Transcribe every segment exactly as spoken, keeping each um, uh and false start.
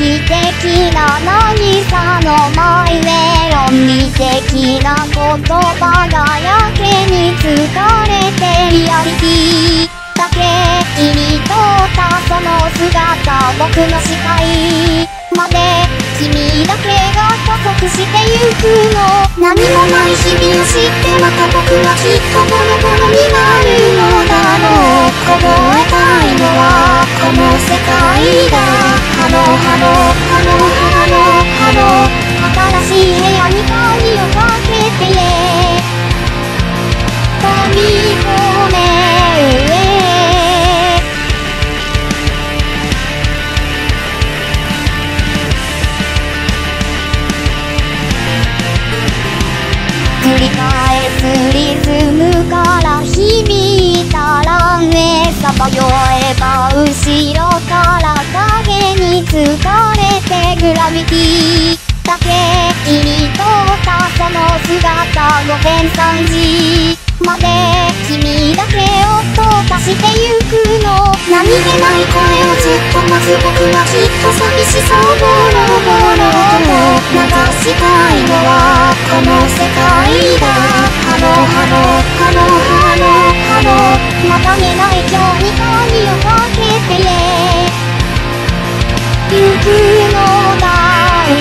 奇跡な渚の前で論理的な言葉がやけに疲れてリアリティだけ切り取ったその姿僕の視界まで君だけが加速してゆくの何もない日々を知ってまた僕はきっとボロボロになるのだろうこぼれたいのはこの世界だハローハローハローハローハロー新しい部屋に鍵をかけて飛び込め繰り返すリズムから響いたらねさまよえば後ろから影に疲れてグラビティだけ切り取ったその姿午前さんじまで君だけを淘汰してゆくの何気ない声をずっと待つ僕はきっと寂しさをボロボロと流したいのはこの世界だハローハローハローハローハローまた見ない今日に鍵をかけてゆくのだ上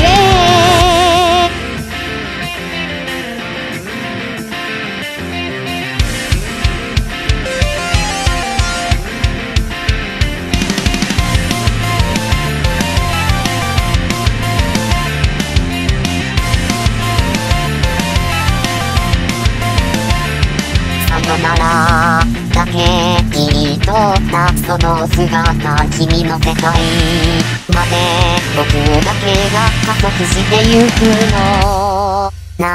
だけ切り取ったその姿君の世界まで僕だけが加速してゆくの何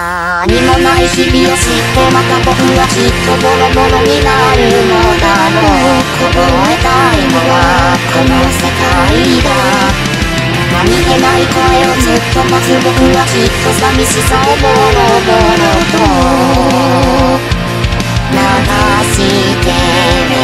もない日々を知ってまた僕はきっとボロボロになるのだろうこぼれたいのはこの世界だ何気ない声をずっと待つ僕はきっと寂しさをボロボロと流してね。